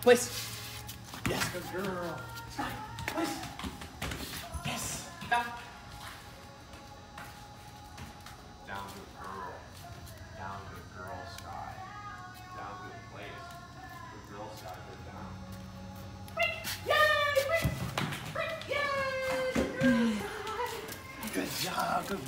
Place. Yes, good girl. Sky, place. Yes. Down. Down, good girl. Down, good girl, Sky. Down, good place. Good girl, Sky, good down. Quick! Yay! Quick! Quick! Yay! Good girl, Sky. Good job. Good.